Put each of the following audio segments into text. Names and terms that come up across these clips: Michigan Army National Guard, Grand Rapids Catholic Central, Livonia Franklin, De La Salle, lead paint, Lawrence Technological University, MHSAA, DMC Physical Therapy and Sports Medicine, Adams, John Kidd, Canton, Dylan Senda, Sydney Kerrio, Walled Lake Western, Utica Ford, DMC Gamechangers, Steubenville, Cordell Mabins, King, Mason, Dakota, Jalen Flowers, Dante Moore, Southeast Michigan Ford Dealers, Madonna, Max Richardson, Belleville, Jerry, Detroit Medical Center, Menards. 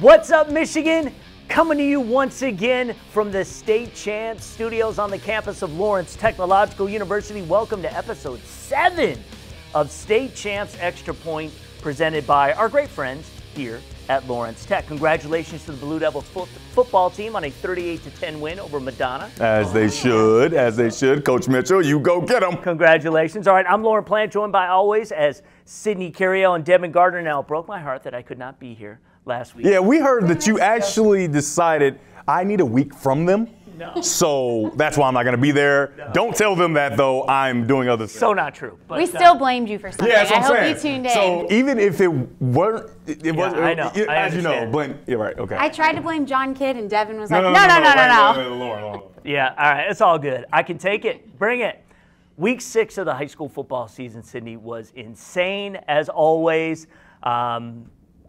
What's up, Michigan? Coming to you once again from the State Champs Studios on the campus of Lawrence Technological University. Welcome to episode 7 of State Champs Extra Point, presented by our great friends here at Lawrence Tech. Congratulations to the Blue Devils football team on a 38-10 win over Madonna. As they should. Coach Mitchell, you go get them. Congratulations. All right, I'm Loren Plant, joined by always as Sydney Kerrio and Devin Gardner. Now, it broke my heart that I could not be here last week. Yeah, we heard that you actually decided I need a week from them. No. So that's why I'm not going to be there. No. Don't tell them that, though. I'm doing other things. So not true. But we still blamed you for something. Yeah, that's what I'm saying. I hope you tuned in. So even if it weren't, it wasn't. I know. You're right. Okay. I tried to blame John Kidd, and Devin was no. Yeah. All right. It's all good. I can take it. Bring it. Week 6 of the high school football season, Sydney, was insane as always.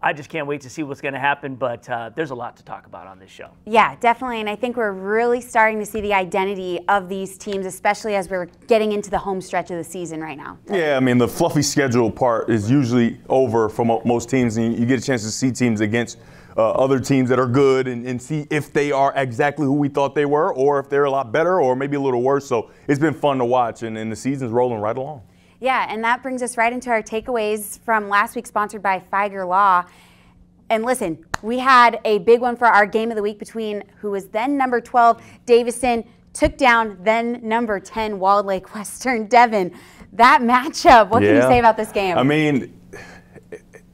I just can't wait to see what's going to happen, but there's a lot to talk about on this show. Yeah, definitely, and I think we're really starting to see the identity of these teams, especially as we're getting into the home stretch of the season right now. Yeah, I mean, the fluffy schedule part is usually over for most teams, and you get a chance to see teams against other teams that are good and see if they are exactly who we thought they were or if they're a lot better or maybe a little worse. So it's been fun to watch, and the season's rolling right along. Yeah, and that brings us right into our takeaways from last week, sponsored by Fieger Law. And listen, we had a big one for our game of the week between who was then number 12, Davison, took down then number 10, Walled Lake Western, Devin. That matchup, what can you say about this game? I mean,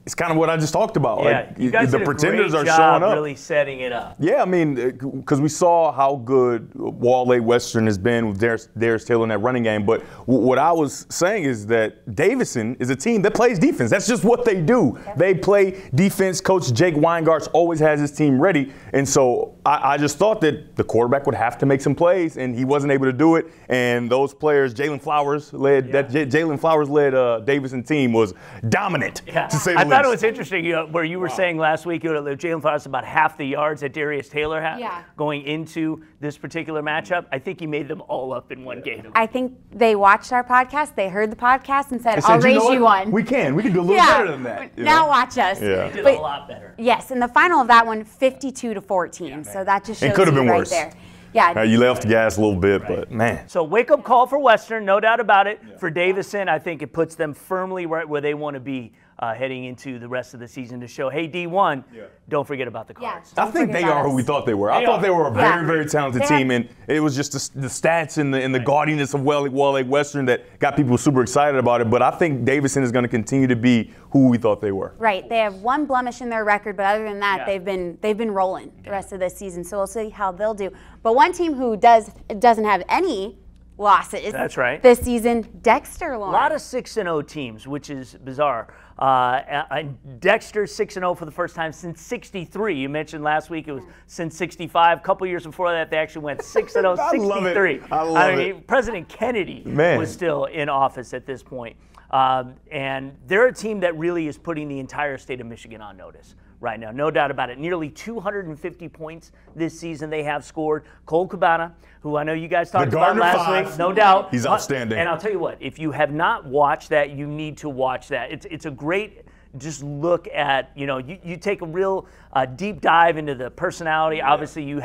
it's kind of what I just talked about. Yeah, like, you guys the did pretenders a great are job showing up, really setting it up. Yeah, I mean, because we saw how good Walled Lake Western has been with Darius Taylor in that running game. But what I was saying is that Davison is a team that plays defense. That's just what they do. Yep. They play defense. Coach Jake Weingartz always has his team ready, and so I just thought that the quarterback would have to make some plays, and he wasn't able to do it. And those players, Jalen Flowers led Davison team was dominant to say the least. I thought it was interesting, you know, where you were saying last week, you know, Jalen Flowers about half the yards that Darius Taylor had going into this particular matchup. I think he made them all up in one game. I think they watched our podcast, they heard the podcast, and said, I'll raise you one. We can do a little better than that. Now watch us. Yeah. They did a lot better. Yes, and the final of that one, 52-14. Yeah, so that just shows you right worse. There. Yeah, you left the gas a little bit, but man. So wake-up call for Western, no doubt about it. Yeah. For Davison, I think it puts them firmly right where they want to be heading into the rest of the season to show, hey, D1, don't forget about the Cards. I think they are who we thought they were. I thought they were a very, very talented team, and it was just the stats and the gaudiness of Walled Lake Western that got people super excited about it. But I think Davison is going to continue to be who we thought they were. Right. They have one blemish in their record, but other than that, they've been rolling the rest of the season. So we'll see how they'll do. But one team who doesn't have any losses this season, Dexter lost. A lot of 6-0 teams, which is bizarre. Dexter 6-0 for the first time since 63. You mentioned last week it was since 65. A couple years before that, they actually went 6-0, 63. I mean, President Kennedy was still in office at this point. And they're a team that really is putting the entire state of Michigan on notice right now, no doubt about it. Nearly 250 points this season they have scored. Cole Cabana, who I know you guys talked about last week, no doubt. He's outstanding. And I'll tell you what, if you have not watched that, you need to watch that. It's a great just look at, you know, you take a real deep dive into the personality. Yeah. Obviously, you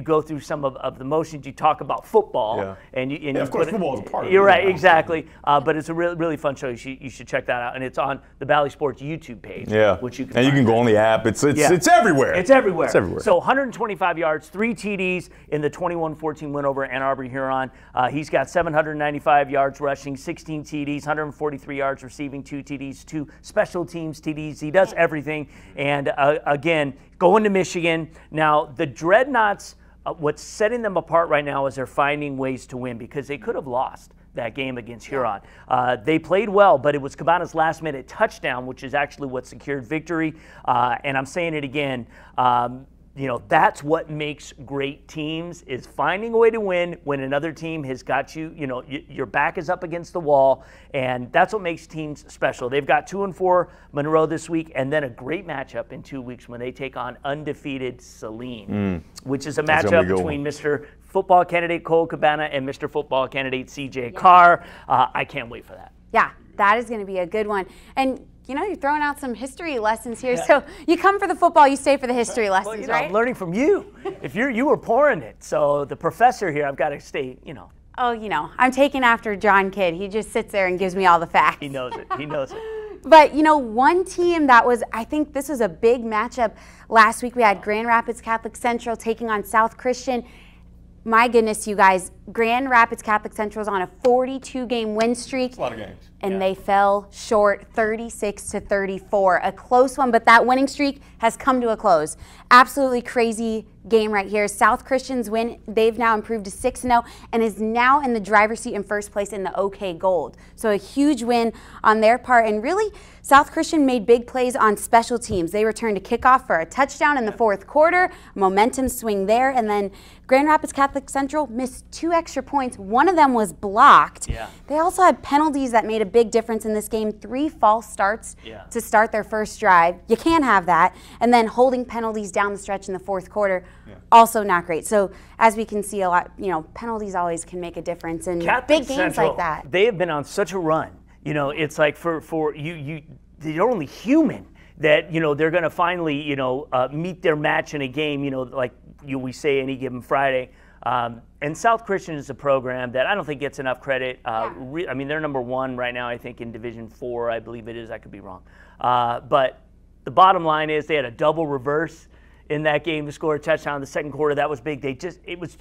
go through some of the motions. You talk about football. Yeah. And of course, football is a part of it. You're right, exactly. But it's a really, really fun show. You should check that out. And it's on the Valley Sports YouTube page. Yeah. Which you can and you can go on the app. It's everywhere. It's everywhere. It's everywhere. So 125 yards, 3 TDs in the 21-14 win over Ann Arbor Huron. He's got 795 yards rushing, 16 TDs, 143 yards receiving, 2 TDs, 2 special teams TDs. He does everything. And again, going to Michigan. Now, the Dreadnoughts, what's setting them apart right now is they're finding ways to win because they could have lost that game against Huron. They played well, but it was Cabana's last-minute touchdown, which is actually what secured victory. And I'm saying it again. You know, that's what makes great teams is finding a way to win when another team has got you, you know, your back is up against the wall, and that's what makes teams special. They've got 2-4 Monroe this week, and then a great matchup in 2 weeks when they take on undefeated Saline, which is a matchup between Mr. Football Candidate Cole Cabana and Mr. Football Candidate C.J. Carr. I can't wait for that. Yeah, that is going to be a good one. And you know, you're throwing out some history lessons here. Yeah. So you come for the football, you stay for the history lessons, well, you know, right? I'm learning from you. If you were pouring it. So the professor here, I've got to stay, you know. Oh, you know, I'm taking after John Kidd. He just sits there and gives me all the facts. He knows it. He knows it. But, you know, one team that was, I think this was a big matchup. Last week we had Grand Rapids Catholic Central taking on South Christian. My goodness, you guys, Grand Rapids Catholic Central's on a 42-game win streak. That's a lot of games. And they fell short 36-34. A close one, but that winning streak has come to a close. Absolutely crazy game right here. South Christian's win, they've now improved to 6-0 and is now in the driver's seat in first place in the OK Gold. So a huge win on their part. And really, South Christian made big plays on special teams. They returned a kickoff for a touchdown in the fourth quarter, momentum swing there. And then Grand Rapids Catholic Central missed 2 extra points. One of them was blocked. Yeah. They also had penalties that made a big difference in this game. 3 false starts to start their first drive. You can't have that. And then holding penalties down the stretch in the fourth quarter, also not great. So as we can see, a lot, you know, penalties always can make a difference in big games like that. They have been on such a run. You know, it's like for you, they're only human that, you know, they're going to finally, you know, meet their match in a game, you know, like we say any given Friday. And South Christian is a program that I don't think gets enough credit. I mean, they're #1 right now, I think, in Division IV, I believe it is. I could be wrong. But the bottom line is they had a double reverse in that game to score a touchdown in the second quarter. That was big. They just, it was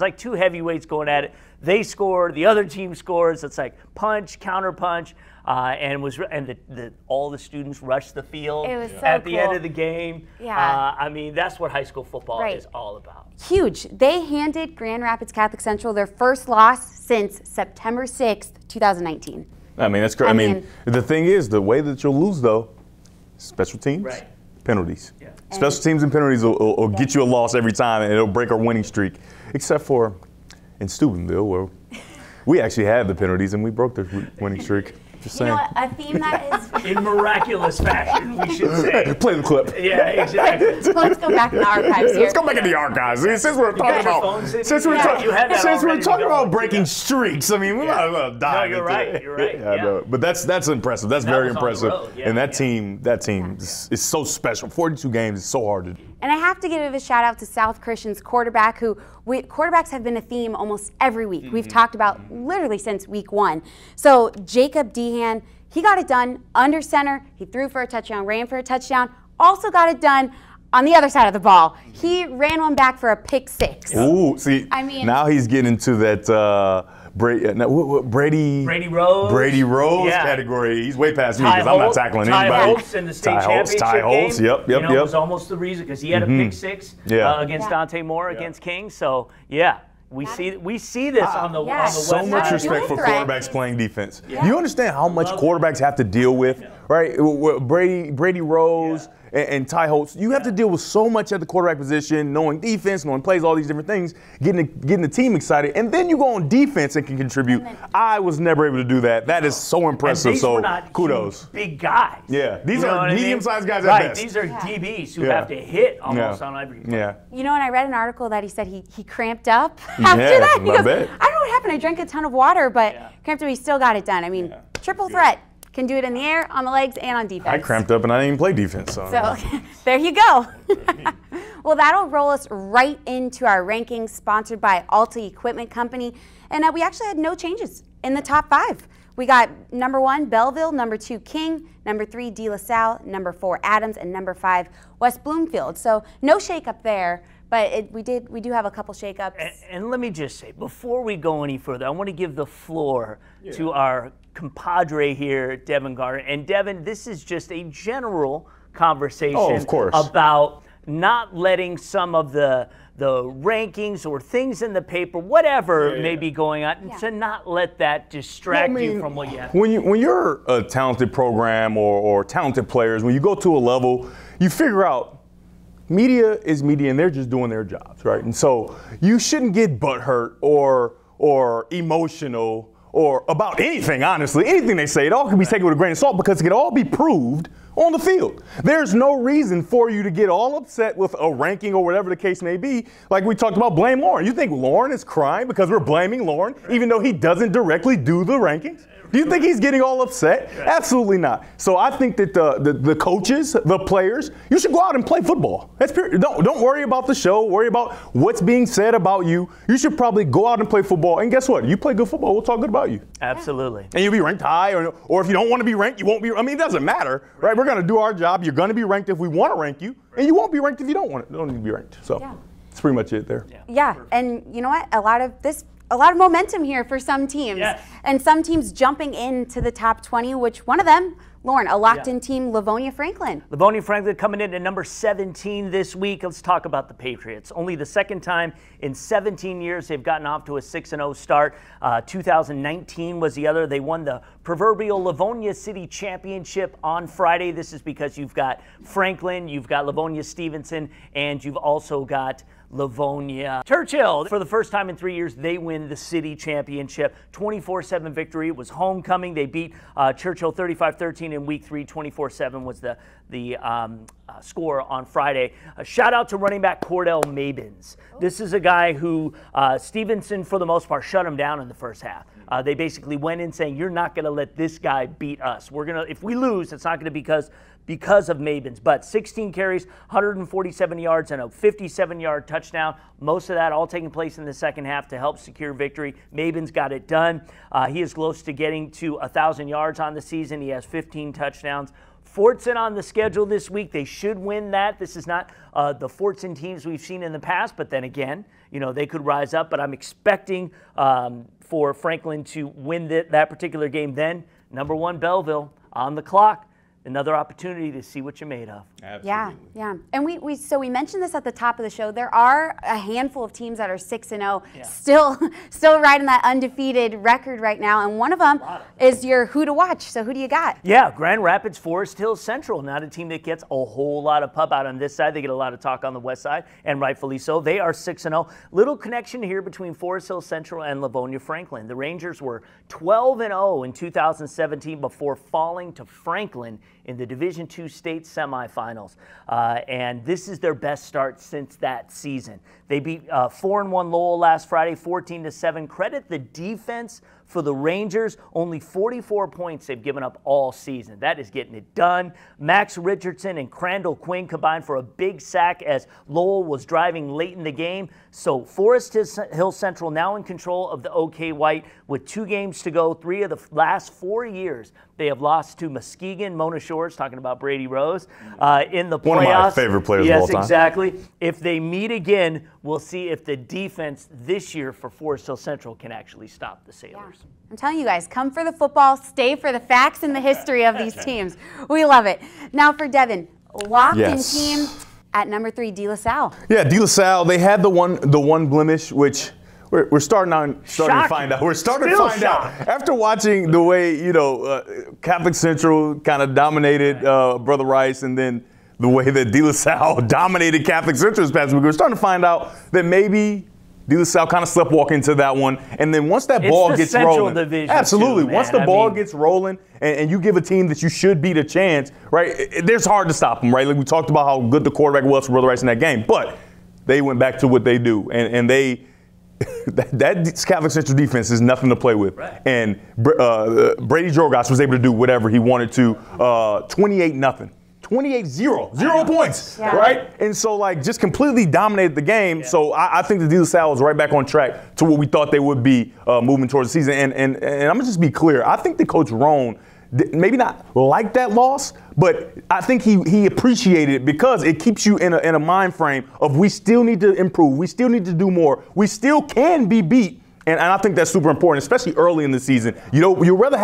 like 2 heavyweights going at it. They scored, the other team scores. It's like punch, counter punch. All the students rushed the field at the end of the game. Yeah. I mean, that's what high school football is all about. Huge. They handed Grand Rapids Catholic Central their first loss since September 6th, 2019. I mean, that's crazy. I mean, the thing is, the way that you'll lose, though, special teams, penalties. Yeah. Special teams and penalties will get you a loss every time, and it'll break our winning streak, except for in Steubenville, where we actually had the penalties, and we broke the winning streak. You know what, a theme that is... in miraculous fashion, we should say. Play the clip. Yeah, exactly. So let's go back in the archives here. Let's go back in the archives. Since we're talking about... Since we're talking about breaking streaks, I mean, we're not going to die. No, you're right. Yeah, I know. But that's impressive. That's very impressive. Yeah, and that team is so special. 42 games is so hard to do. And I have to give a shout out to South Christian's quarterback, who... Quarterbacks have been a theme almost every week. We've talked about literally since week 1. So Jacob Dehan, he got it done under center. He threw for a touchdown, ran for a touchdown, also got it done on the other side of the ball. He ran one back for a pick-6. Ooh, see, I mean, now he's getting into that Brady Rose category. He's way past me because I'm not tackling anybody. Ty Holtz in the state championship game. Yep. It was almost the reason because he had a pick-6 against Dante Moore, against King. So, we see this on the West side. So much respect for quarterbacks playing defense. Yeah. Do you understand how much quarterbacks have to deal with, right? Brady Rose and Ty Holtz. You have to deal with so much at the quarterback position, knowing defense, knowing plays, all these different things, getting the team excited, and then you go on defense and can contribute. And I was never able to do that. That is so impressive. And these were not kudos. Big guys. Yeah, these are medium-sized guys at best. These are DBs who have to hit almost on every play. Yeah. You know, and I read an article that he said he cramped up after that. He goes, I don't know what happened. I drank a ton of water, but cramped up. He still got it done. I mean, triple threat. Can do it in the air, on the legs, and on defense. I cramped up and I didn't even play defense. So there you go. Well, that'll roll us right into our rankings sponsored by Alta Equipment Company. And we actually had no changes in the top 5. We got #1, Belleville, #2, King, #3, De La Salle, #4, Adams, and #5, West Bloomfield. So no shakeup there. But we do have a couple shakeups. And let me just say, before we go any further, I want to give the floor to our compadre here, Devin Gardner. And Devin, this is just a general conversation about not letting some of the rankings or things in the paper, whatever may be going on, to not let that distract you from what you have. When you're a talented program or talented players, when you go to a level, you figure out, media is media, and they're just doing their jobs, right? And so you shouldn't get butthurt or emotional or about anything, honestly. Anything they say, it all can be taken with a grain of salt because it can all be proved on the field. There's no reason for you to get all upset with a ranking or whatever the case may be. Like we talked about, blame Lauren. You think Lauren is crying because we're blaming Lauren, even though he doesn't directly do the rankings? Do you think he's getting all upset? Absolutely not. So I think that the coaches, the players, you should go out and play football. That's period. Don't worry about the show. Worry about what's being said about you. You should probably go out and play football. And guess what? You play good football, we'll talk good about you. Absolutely. And you'll be ranked high, or if you don't want to be ranked, you won't be. I mean, it doesn't matter, right? We're going to do our job. You're going to be ranked if we want to rank you, and you won't be ranked if you don't need to be ranked. So that's pretty much it there. Yeah, and you know what? A lot of momentum here for some teams, and some teams jumping into the top 20, which one of them, Lauren, a locked-in team, Livonia Franklin. Livonia Franklin coming in at number 17 this week. Let's talk about the Patriots. Only the second time in 17 years they've gotten off to a 6-0 start. 2019 was the other. They won the proverbial Livonia City Championship on Friday. This is because you've got Franklin, you've got Livonia Stevenson, and you've also got Livonia Churchill. For the first time in 3 years, they win the city championship. 24-7 victory. It was homecoming. They beat Churchill 35-13 in week 3. 24-7 was the score on Friday. A shout out to running back Cordell Mabins. This is a guy who Stevenson, for the most part, shut him down in the first half. They basically went in saying, "You're not going to let this guy beat us. We're gonna, if we lose, it's not going to be because of Mabins." But 16 carries, 147 yards, and a 57-yard touchdown. Most of that all taking place in the second half to help secure victory. Mabins got it done. He is close to getting to 1,000 yards on the season. He has 15 touchdowns. Fortson on the schedule this week. They should win that. This is not the Fortson teams we've seen in the past, but then again, you know, they could rise up. But I'm expecting for Franklin to win that particular game. Then, number one, Belleville on the clock. Another opportunity to see what you're made of. Absolutely. Yeah. And we mentioned this at the top of the show. There are a handful of teams that are 6-0, still riding that undefeated record right now. And one of them is your who to watch. So who do you got? Yeah, Grand Rapids Forest Hills Central. Not a team that gets a whole lot of pub out on this side. They get a lot of talk on the west side, and rightfully so. They are 6-0. Little connection here between Forest Hills Central and Livonia Franklin. The Rangers were 12-0 in 2017 before falling to Franklin in the Division II state semifinals, and this is their best start since that season. They beat 4-1 Lowell last Friday, 14-7. Credit the defense for the Rangers. Only 44 points they've given up all season. That is getting it done. Max Richardson and Crandall Quinn combined for a big sack as Lowell was driving late in the game. So Forest Hills Central now in control of the OK White with 2 games to go. 3 of the last 4 years they have lost to Muskegon, Mona Shores, talking about Brady Rose, in the playoffs. One of my favorite players of all time. Yes, exactly. If they meet again, we'll see if the defense this year for Forest Hill Central can actually stop the Sailors. Yeah. I'm telling you guys, come for the football, stay for the facts and the history of these teams. We love it. Now for Devin, locked in team at number 3, De La Salle. Yeah, De La Salle, they had the one blemish, which we're starting to find out. We're starting to find out after watching the way, you know, Catholic Central kind of dominated Brother Rice, and then the way that De La Salle dominated Catholic Central this past week. We're starting to find out that maybe De La Salle kind of sleepwalk into that one, and then once that ball gets rolling, absolutely. Once the ball gets rolling, and you give a team that you should beat a chance, right? It's hard to stop them, right? Like we talked about how good the quarterback was for Brother Rice in that game, but they went back to what they do, and they. That Catholic Central defense is nothing to play with. Right. And Brady Jorgas was able to do whatever he wanted to. 28-0. 28-0. 0 points. Yeah. Right? And so, like, just completely dominated the game. Yeah. So I think the De La Salle was right back on track to what we thought they would be moving towards the season. And I'm going to just be clear. I think that Coach Roan maybe not like that loss, but I think he appreciated it because it keeps you in a mind frame of we still need to improve. We still need to do more. We still can be beat. And I think that's super important, especially early in the season. You know, you'd rather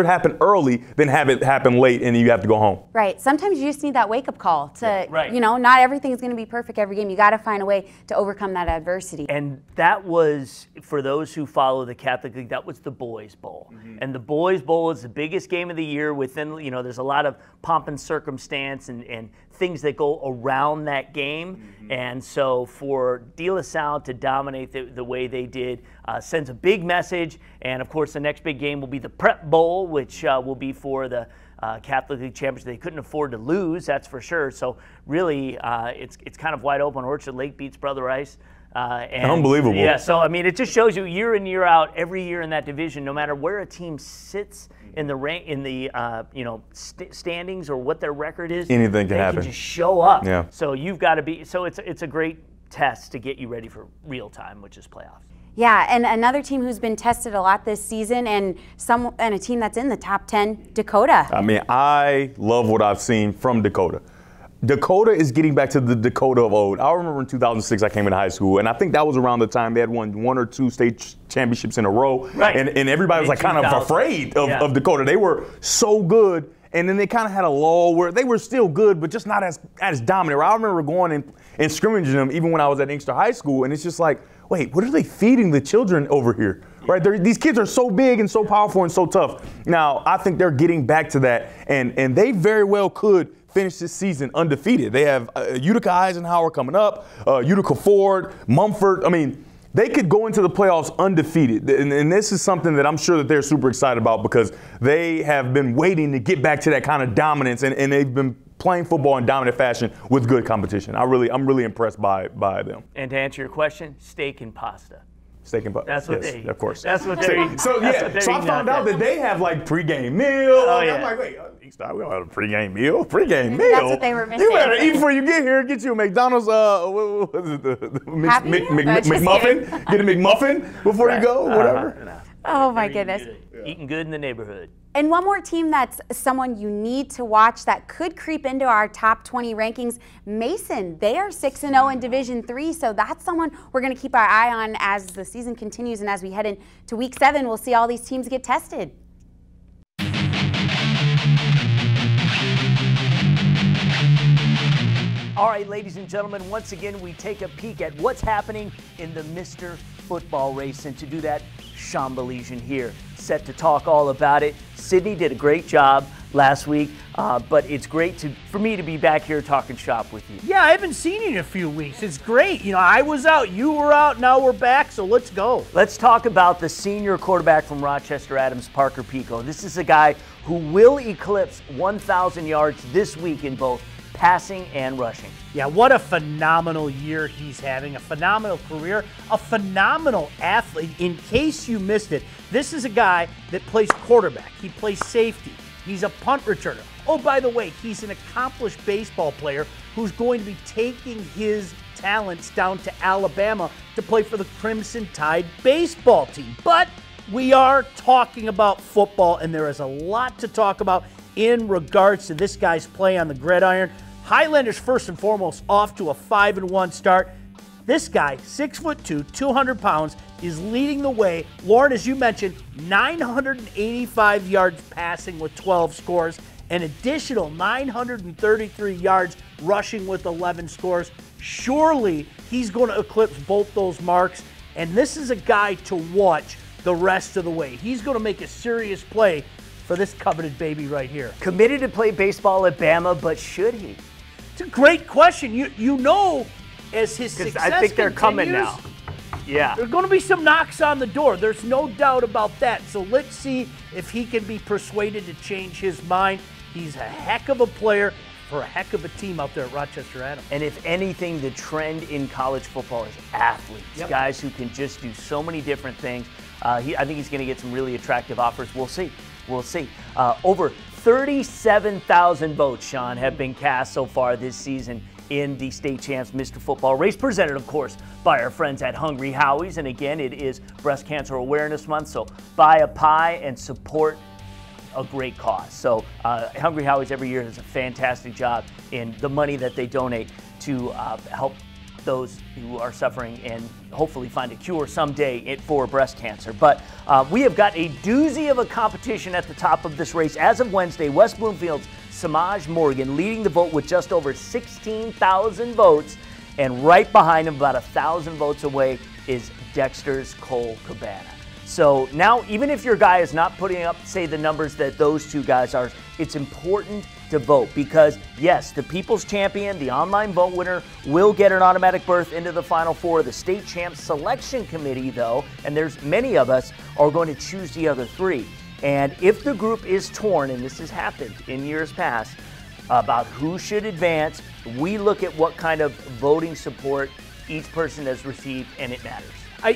it happen early than have it happen late and you have to go home. Right. Sometimes you just need that wake-up call to, you know, not everything is going to be perfect every game. You got to find a way to overcome that adversity. And that was, for those who follow the Catholic League, that was the Boys' Bowl. Mm-hmm. And the Boys' Bowl is the biggest game of the year within, you know, there's a lot of pomp and circumstance and things that go around that game. Mm-hmm. And so for De La Salle to dominate the way they did sends a big message. And, of course, the next big game will be the Prep Bowl, which will be for the Catholic League Championship. They couldn't afford to lose, that's for sure. So, really, it's kind of wide open. Orchard Lake beats Brother Rice. Unbelievable. Yeah, so I mean, it just shows you year in, year out, every year in that division, no matter where a team sits in the rank, in the standings or what their record is, anything can happen. They can just show up. Yeah. So you've got to be. So it's a great test to get you ready for real time, which is playoffs. Yeah, and another team who's been tested a lot this season, and a team that's in the top 10, Dakota. I mean, I love what I've seen from Dakota. Dakota is getting back to the Dakota of old. I remember in 2006 I came into high school, and I think that was around the time they had won one or two state championships in a row. Right. And everybody was like kind of afraid of Dakota. They were so good, and then they kind of had a lull where they were still good, but just not as dominant. I remember going and scrimmaging them even when I was at Inkster High School, and it's just like, wait, what are they feeding the children over here? Right, these kids are so big and so powerful and so tough. Now, I think they're getting back to that, and they very well could finish this season undefeated. They have Utica Eisenhower coming up, Utica Ford, Mumford. I mean, they could go into the playoffs undefeated, and this is something that I'm sure that they're super excited about because they have been waiting to get back to that kind of dominance, and they've been playing football in dominant fashion with good competition. I'm really impressed by them. And to answer your question, steak and pasta. Steak and pasta. That's what they eat. Of course. That's what they eat. So yeah, so I found out that they have like pregame meal. Oh, yeah. I'm like, wait, we don't have a pregame meal. Pregame meal. That's what they were missing. You better eat before you get here. Get you a McDonald's. What was it? McMuffin. Get a McMuffin before you go. Whatever. Oh my goodness. Eating good in the neighborhood. And one more team that's someone you need to watch that could creep into our top 20 rankings, Mason. They are 6-0 in Division III, so that's someone we're going to keep our eye on as the season continues, and as we head into Week 7, we'll see all these teams get tested. All right, ladies and gentlemen, once again, we take a peek at what's happening in the Mr. Football race, and to do that, Shambalesian here, set to talk all about it. Sydney did a great job last week, but it's great for me to be back here talking shop with you. Yeah, I haven't seen you in a few weeks. It's great. You know, I was out, you were out, now we're back, so let's go. Let's talk about the senior quarterback from Rochester Adams, Parker Pico. This is a guy who will eclipse 1,000 yards this week in both passing and rushing. Yeah, what a phenomenal year he's having, a phenomenal career, a phenomenal athlete. In case you missed it, this is a guy that plays quarterback. He plays safety. He's a punt returner. Oh, by the way, he's an accomplished baseball player who's going to be taking his talents down to Alabama to play for the Crimson Tide baseball team. But we are talking about football, and there is a lot to talk about in regards to this guy's play on the gridiron. Highlanders, first and foremost, off to a 5-1 start. This guy, 6'2", 200 pounds, is leading the way. Lauren, as you mentioned, 985 yards passing with 12 scores, an additional 933 yards rushing with 11 scores. Surely he's going to eclipse both those marks, and this is a guy to watch the rest of the way. He's going to make a serious play for this coveted baby right here. Committed to play baseball at Bama, but should he? It's a great question. You know, as his success I think they're coming now. Yeah. There are going to be some knocks on the door. There's no doubt about that. So let's see if he can be persuaded to change his mind. He's a heck of a player for a heck of a team out there at Rochester Adams. And if anything, the trend in college football is athletes, guys who can just do so many different things. I think he's going to get some really attractive offers. We'll see. We'll see. Over 37,000 votes, Sean, have been cast so far this season in the State Champs Mr. Football race, presented, of course, by our friends at Hungry Howie's. And again, it is Breast Cancer Awareness Month, so buy a pie and support a great cause. So Hungry Howie's every year does a fantastic job in the money that they donate to help those who are suffering and hopefully find a cure someday for breast cancer. But we have got a doozy of a competition at the top of this race. As of Wednesday, West Bloomfield's Samaj Morgan leading the vote with just over 16,000 votes, and right behind him, about 1,000 votes away, is Dexter's Cole Cabana. So now, even if your guy is not putting up, say, the numbers that those two guys are, it's important to vote because, yes, the People's Champion, the online vote winner, will get an automatic berth into the Final Four. The State Champ Selection Committee, though, and there's many of us, are going to choose the other three. And if the group is torn, and this has happened in years past, about who should advance, we look at what kind of voting support each person has received, and it matters.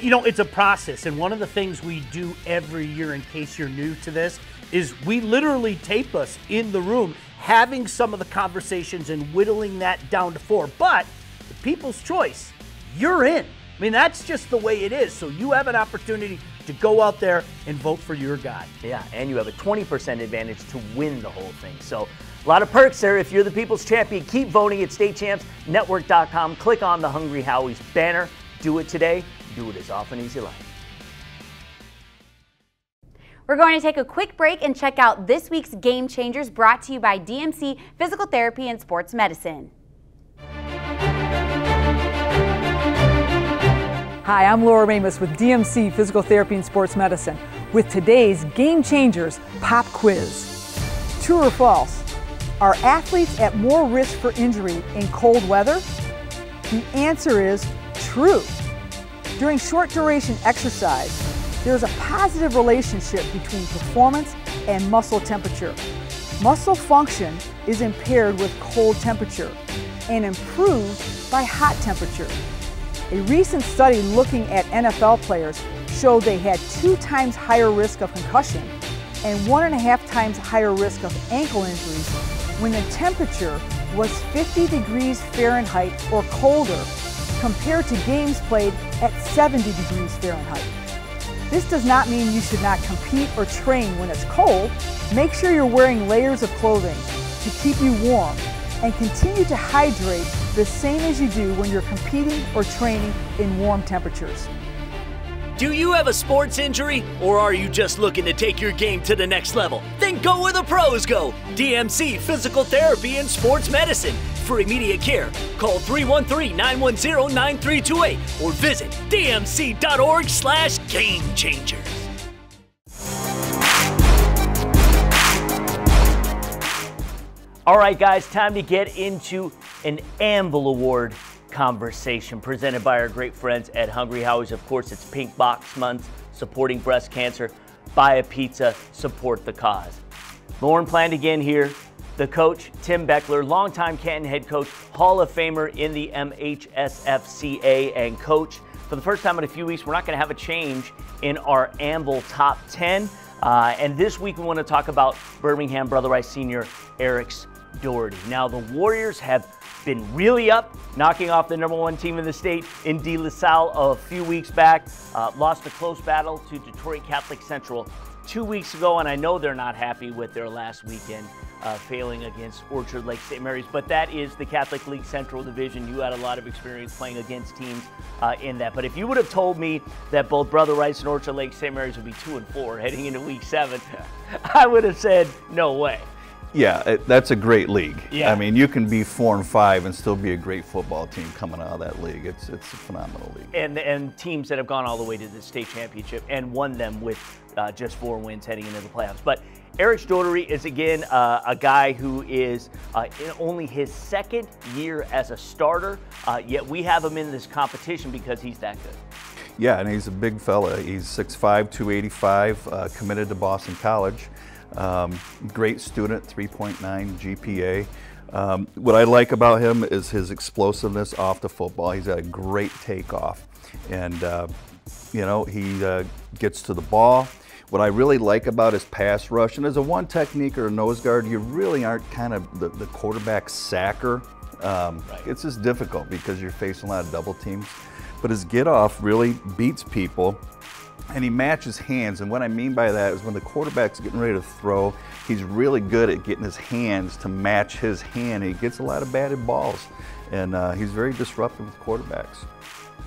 You know, it's a process, and one of the things we do every year, in case you're new to this, is we literally tape us in the room having some of the conversations and whittling that down to four. But the people's choice, you're in. I mean, that's just the way it is. So you have an opportunity to go out there and vote for your guy. Yeah, and you have a 20% advantage to win the whole thing. So a lot of perks there. If you're the people's champion, keep voting at statechampsnetwork.com. Click on the Hungry Howie's banner. Do it today. Do it as often as you like. We're going to take a quick break and check out this week's Game Changers, brought to you by DMC Physical Therapy and Sports Medicine. Hi, I'm Laura Ramos with DMC Physical Therapy and Sports Medicine with today's Game Changers pop quiz. True or false? Are athletes at more risk for injury in cold weather? The answer is true. During short duration exercise, there's a positive relationship between performance and muscle temperature. Muscle function is impaired with cold temperature and improved by hot temperature. A recent study looking at NFL players showed they had 2 times higher risk of concussion and 1.5 times higher risk of ankle injuries when the temperature was 50 degrees Fahrenheit or colder compared to games played at 70 degrees Fahrenheit. This does not mean you should not compete or train when it's cold. Make sure you're wearing layers of clothing to keep you warm and continue to hydrate the same as you do when you're competing or training in warm temperatures. Do you have a sports injury, or are you just looking to take your game to the next level? Then go where the pros go. DMC Physical Therapy and Sports Medicine. For immediate care, call 313-910-9328 or visit dmc.org/gamechangers. All right, guys, time to get into an Anvil Award conversation presented by our great friends at Hungry Howie's. Of course, it's Pink Box Month, supporting breast cancer. Buy a pizza, support the cause. Loren Plant again here, the coach, Tim Beckler, longtime Canton head coach, Hall of Famer in the MHSFCA, and coach. For the first time in a few weeks, we're not going to have a change in our Anvil Top 10. And this week, we want to talk about Birmingham Brother Rice senior Eric's Doherty. Now, the Warriors have been really up, knocking off the #1 team in the state in De La Salle a few weeks back. Lost a close battle to Detroit Catholic Central 2 weeks ago, and I know they're not happy with their last weekend failing against Orchard Lake St. Mary's, but that is the Catholic League Central Division. You had a lot of experience playing against teams in that. But if you would have told me that both Brother Rice and Orchard Lake St. Mary's would be 2-4 heading into week 7, I would have said, no way. Yeah, that's a great league. Yeah. I mean, you can be 4-5 and still be a great football team coming out of that league. It's a phenomenal league. And teams that have gone all the way to the state championship and won them with just 4 wins heading into the playoffs. But Eric's Doherty is, again, a guy who is in only his 2nd year as a starter, yet we have him in this competition because he's that good. Yeah, and he's a big fella. He's 6'5", 285, committed to Boston College. Great student, 3.9 GPA. What I like about him is his explosiveness off the football. He's got a great takeoff, and you know, he gets to the ball. What I really like about his pass rush, and as a one technique or a nose guard, you really aren't kind of the quarterback sacker. Right. It's just difficult because you're facing a lot of double teams. But his get off really beats people. And he matches hands, and what I mean by that is when the quarterback's getting ready to throw, he's really good at getting his hands to match his hand. He gets a lot of batted balls, and he's very disruptive with quarterbacks.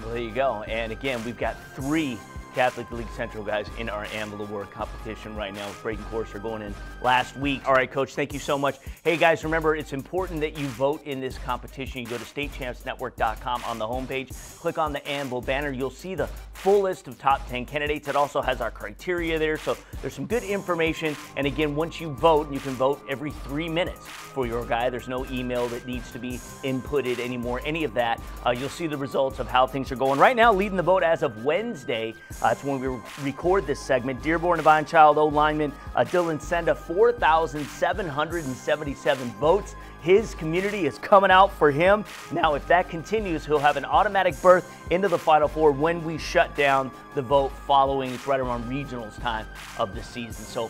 Well, there you go. And again, we've got 3 Catholic League Central guys in our Anvil Award competition right now, with Braden Corser going in last week. All right, Coach, thank you so much. Hey, guys, remember, it's important that you vote in this competition. You go to statechampsnetwork.com on the homepage, click on the Anvil banner. You'll see the full list of top 10 candidates. It also has our criteria there, so there's some good information. And again, once you vote, you can vote every 3 minutes for your guy. There's no email that needs to be inputted anymore, any of that. You'll see the results of how things are going. Right now, leading the vote as of Wednesday, that's when we record this segment, Dearborn Divine Child O-Lineman Dylan Senda, 4,777 votes. His community is coming out for him. Now, if that continues, he'll have an automatic berth into the Final Four when we shut down the vote following. It's right around regionals time of the season. So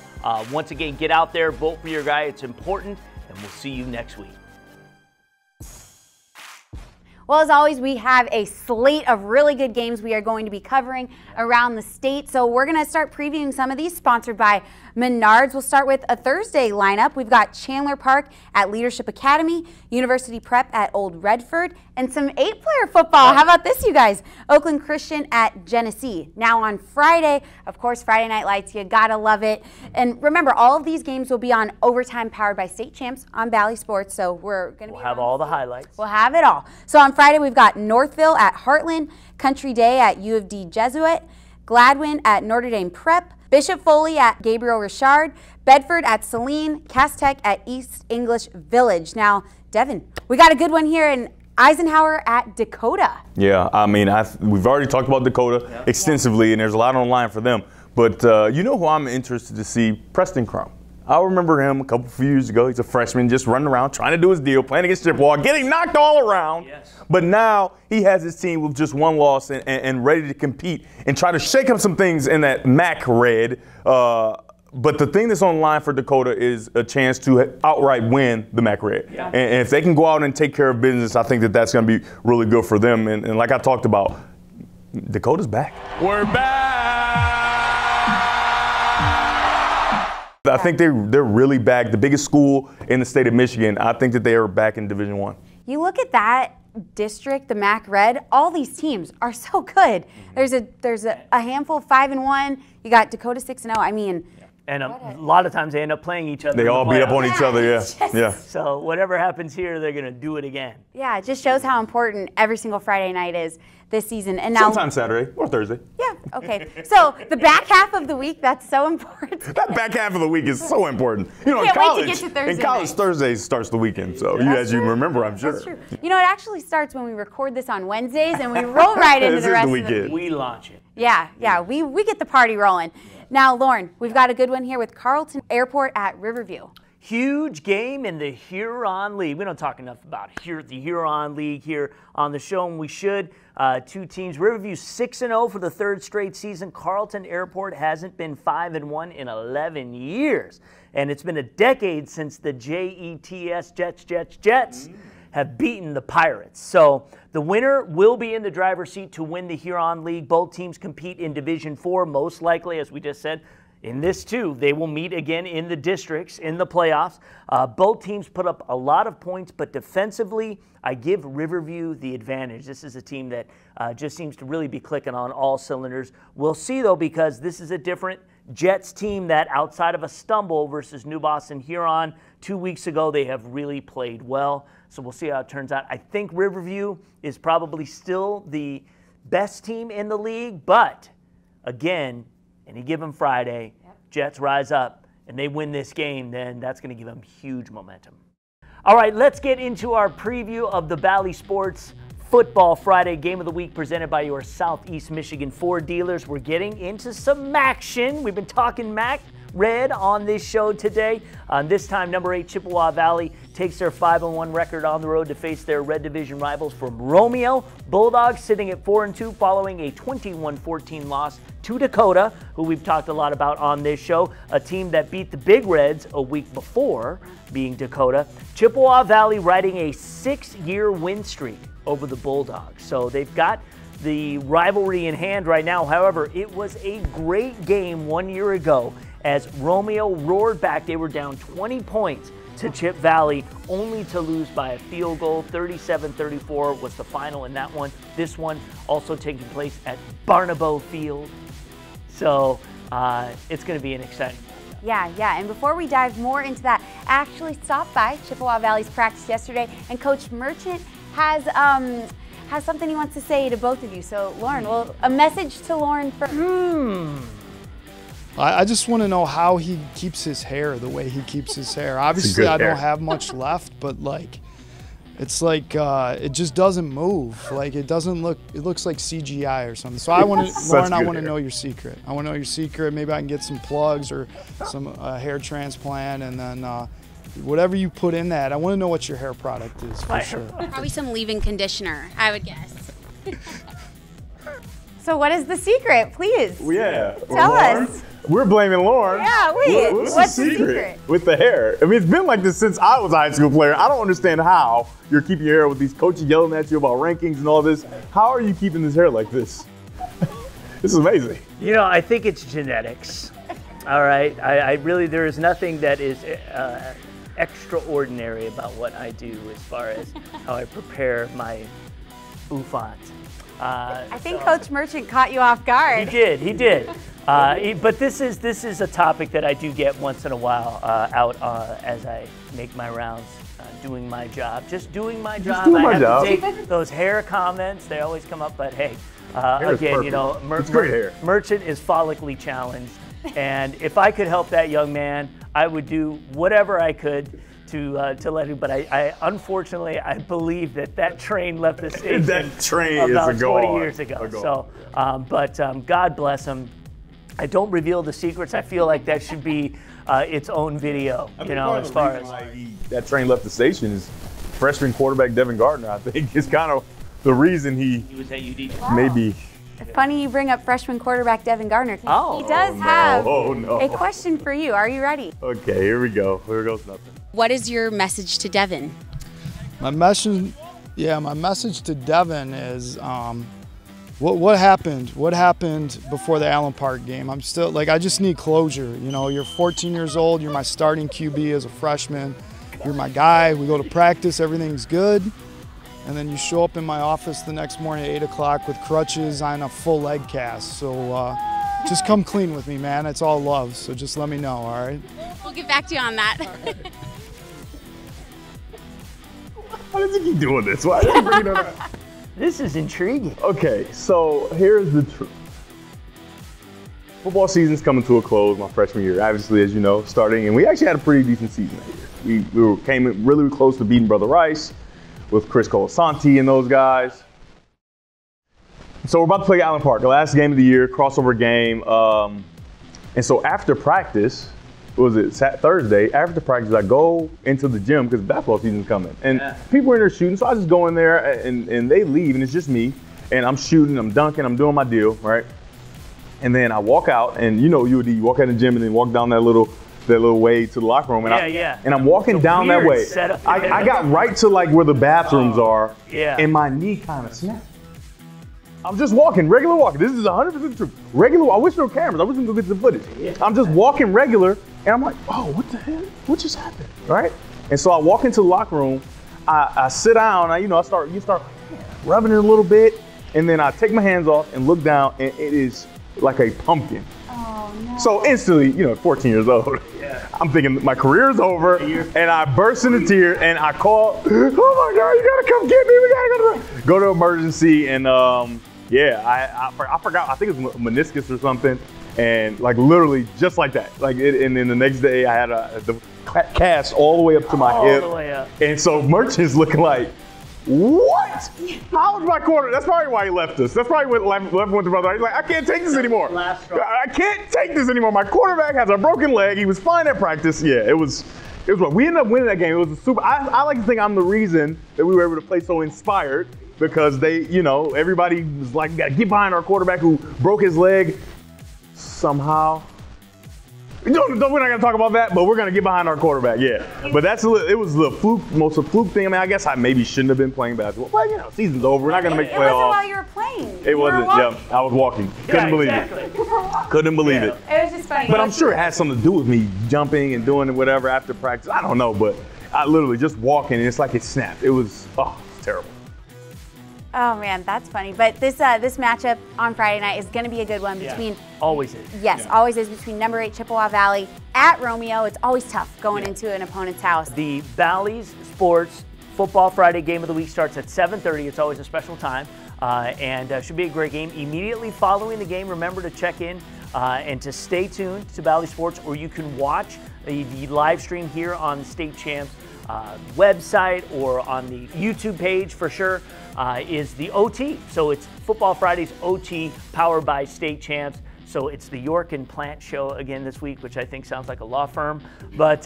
once again, get out there, vote for your guy. It's important, and we'll see you next week. Well, as always, we have a slate of really good games we are going to be covering around the state. So we're going to start previewing some of these sponsored by Menards. We'll start with a Thursday lineup. We've got Chandler Park at Leadership Academy, University Prep at Old Redford, and some 8-player football. How about this, you guys? Oakland Christian at Genesee. Now on Friday, of course, Friday Night Lights. You got to love it. And remember, all of these games will be on Overtime, powered by State Champs on Bally Sports. So we're going to have all the highlights. We'll have it all. So on Friday, we've got Northville at Heartland, Country Day at U of D Jesuit, Gladwin at Notre Dame Prep, Bishop Foley at Gabriel Richard, Bedford at Saline, Cass Tech at East English Village. Now, Devin, we got a good one here in Eisenhower at Dakota. Yeah, I mean, we've already talked about Dakota extensively, and there's a lot online for them. But you know who I'm interested to see? Preston Crump. I remember him a couple few years ago. He's a freshman, just running around, trying to do his deal, playing against Chippewa, getting knocked all around. Yes. But now he has his team with just one loss and ready to compete and try to shake up some things in that MAC red. But the thing that's on line for Dakota is a chance to outright win the MAC red. Yeah. And if they can go out and take care of business, I think that that's going to be really good for them. And like I talked about, Dakota's back. We're back. I think they're really back. The biggest school in the state of Michigan, I think that they are back in Division I. You look at that district, the MAC Red, all these teams are so good. There's a handful, 5-1. You got Dakota 6-0. I mean, and a lot of times they end up playing each other. They all beat up on each other, yeah. So whatever happens here, they're going to do it again. Yeah, it just shows how important every single Friday night is this season. And now, sometime Saturday or Thursday. Yeah, okay. So the back half of the week, that's so important. That back half of the week is so important. You know, in college, Thursday starts the weekend. So as you remember, I'm sure. That's true. You know, it actually starts when we record this on Wednesdays, and we roll right into the rest of the week. We launch it. Yeah, we get the party rolling. Now, Lauren, we've got a good one here with Carleton Airport at Riverview. Huge game in the Huron League. We don't talk enough about the Huron League here on the show, and we should. Two teams, Riverview 6-0 for the third straight season. Carleton Airport hasn't been 5-1 in 11 years, and it's been a decade since the JETS, Jets, have beaten the Pirates. So the winner will be in the driver's seat to win the Huron League. Both teams compete in Division 4, most likely, as we just said. In this, too, they will meet again in the districts, in the playoffs. Both teams put up a lot of points, but defensively, I give Riverview the advantage. This is a team that just seems to really be clicking on all cylinders. We'll see, though, because this is a different Jets team that, outside of a stumble versus New Boston Huron 2 weeks ago, they have really played well. So we'll see how it turns out. I think Riverview is probably still the best team in the league, but again, any given Friday, Jets rise up and they win this game, then that's going to give them huge momentum. All right, let's get into our preview of the Bally Sports Football Friday Game of the Week presented by your Southeast Michigan Ford dealers. We're getting into some action. We've been talking MAC Red on this show today. This time, number 8 Chippewa Valley takes their 5-1 record on the road to face their Red Division rivals from Romeo. Bulldogs sitting at 4-2 following a 21-14 loss to Dakota, who we've talked a lot about on this show, a team that beat the Big Reds a week before, being Dakota. Chippewa Valley riding a 6-year win streak over the Bulldogs. So they've got the rivalry in hand right now. However, it was a great game 1 year ago as Romeo roared back. They were down 20 points to Chip Valley, only to lose by a field goal. 37-34 was the final in that one. This one also taking place at Barnabo Field. So it's going to be an exciting one. Yeah, and before we dive more into that, I actually stopped by Chippewa Valley's practice yesterday, and Coach Merchant has something he wants to say to both of you. So, Lauren, well, a message to Lauren first. I just want to know how he keeps his hair the way he keeps his hair. Obviously, I don't have much left, but, like, it's like it just doesn't move. Like, it doesn't look – it looks like CGI or something. So, I want to – Lauren, I want to know your secret. I want to know your secret. Maybe I can get some plugs or some hair transplant, and then whatever you put in that, I want to know what your hair product is for sure. Probably some leave-in conditioner, I would guess. So what is the secret, please? Yeah. Tell us. We're blaming Lauren. Yeah, wait. What's the secret? With the hair. I mean, it's been like this since I was a high school player. I don't understand how you're keeping your hair with these coaches yelling at you about rankings and all this. How are you keeping this hair like this? This is amazing. You know, I think it's genetics. All right. I really, there is nothing that is extraordinary about what I do as far as how I prepare my bouffant. I think Coach Merchant caught you off guard. He did. But this is a topic that I do get once in a while out as I make my rounds, doing my job. Just doing my job. I have to take those hair comments. They always come up, but hey, again, you know, Merchant is follically challenged. And if I could help that young man, I would do whatever I could to let him, but I unfortunately, I believe that train left the station that train about is a 20 years ago. So, God bless him. I don't reveal the secrets. I feel like that should be its own video, you know, as far as. That train left the station is freshman quarterback Devin Gardner, I think, is kind of the reason he was at UD. Wow. Maybe. Funny you bring up freshman quarterback Devin Gardner. Oh, he does have a question for you. Are you ready? Okay, here we go. Here goes nothing. What is your message to Devin? My message to Devin is what happened before the Allen Park game. I'm still like, I just need closure. You know, you're 14 years old. You're my starting QB as a freshman. You're my guy. We go to practice. Everything's good. And then you show up in my office the next morning at 8 o'clock with crutches on a full leg cast. So just come clean with me, man. It's all love. So just let me know, all right? We'll get back to you on that. Why does he keep doing this? Why did he bring it up? This is intriguing. Okay, so here's the truth. Football season's coming to a close my freshman year, obviously, as you know, starting. And we actually had a pretty decent season that year. We came really close to beating Brother Rice with Chris Colasanti and those guys. So we're about to play Allen Park, the last game of the year, crossover game. And so after practice, Thursday, after practice, I go into the gym because basketball season's coming. And people are in there shooting, so I just go in there and they leave and it's just me. And I'm shooting, I'm dunking, I'm doing my deal, right? And then I walk out and you know UD, you walk out of the gym and then walk down that little way to the locker room, and I'm walking down that way. I got right to like where the bathrooms are, and my knee kind of snapped. I'm just walking, regular walking. This is 100% true. Regular, I wish there were cameras. I wish we could get the footage. Yeah. I'm just walking regular, and I'm like, oh, what the hell? What just happened, right? And so I walk into the locker room, I sit down, you start rubbing it a little bit, and then I take my hands off and look down, and it is like a pumpkin. Oh, no. So instantly, you know, 14 years old, I'm thinking my career is over, and I burst into tears, and I call, oh my God, you gotta come get me, we gotta go to emergency, and I forgot, I think it was meniscus or something, and like literally just like that, and then the next day I had the cast all the way up to my hip, and so Merchant's looking like, what? How was my quarter? That's probably why he left us. That's probably what left with the brother. He's like, I can't take this anymore. I can't take this anymore. My quarterback has a broken leg. He was fine at practice. Yeah, it was what we ended up winning that game. It was a super. I like to think I'm the reason that we were able to play so inspired because they, you know, everybody was like, we gotta get behind our quarterback who broke his leg somehow. We're not gonna talk about that, but we're gonna get behind our quarterback, yeah. But it was the fluke, most of fluke thing. I mean, I guess I maybe shouldn't have been playing basketball. Well, you know, season's over. We're not gonna make playoffs. It wasn't while you were playing. It wasn't. Yeah, I was walking. Couldn't believe it. Couldn't believe it. It was just funny. But I'm sure it had something to do with me jumping and doing whatever after practice. I don't know, but I literally just walking, and it's like it snapped. It was it's terrible. Oh man, that's funny. But this matchup on Friday night is going to be a good one between. Always is. Yes, always is between number 8 Chippewa Valley at Romeo. It's always tough going into an opponent's house. The Valley's Sports Football Friday Game of the Week starts at 7:30. It's always a special time, and should be a great game. Immediately following the game, remember to check in and to stay tuned to Valley Sports, or you can watch the live stream here on the State Champs website or on the YouTube page for sure. Is the OT. So it's Football Fridays OT powered by State Champs. So it's the York and Plant show again this week, which I think sounds like a law firm. But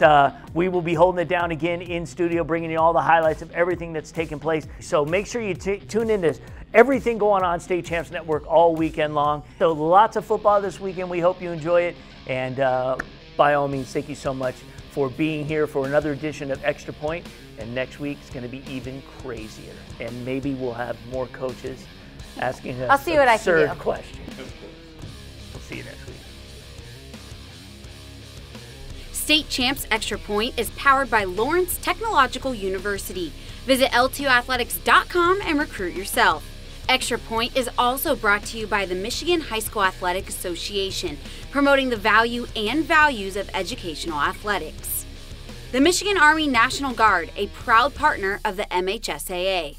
we will be holding it down again in studio, bringing you all the highlights of everything that's taken place. So make sure you tune in to everything going on State Champs Network all weekend long. So lots of football this weekend. We hope you enjoy it. And by all means, thank you so much for being here for another edition of Extra Point. And next week it's going to be even crazier. And maybe we'll have more coaches asking us absurd questions. We'll see you next week. State Champs Extra Point is powered by Lawrence Technological University. Visit L2athletics.com and recruit yourself. Extra Point is also brought to you by the Michigan High School Athletic Association, promoting the value and values of educational athletics. The Michigan Army National Guard, a proud partner of the MHSAA.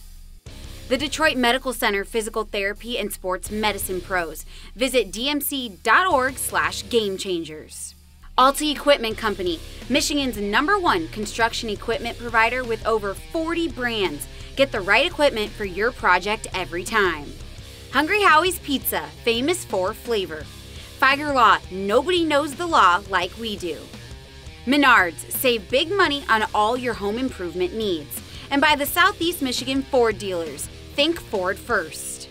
The Detroit Medical Center Physical Therapy and Sports Medicine Pros. Visit dmc.org/gamechangers. Alta Equipment Company, Michigan's #1 construction equipment provider with over 40 brands. Get the right equipment for your project every time. Hungry Howie's Pizza, famous for flavor. Fieger Law, nobody knows the law like we do. Menards, save big money on all your home improvement needs. And by the Southeast Michigan Ford dealers, think Ford first.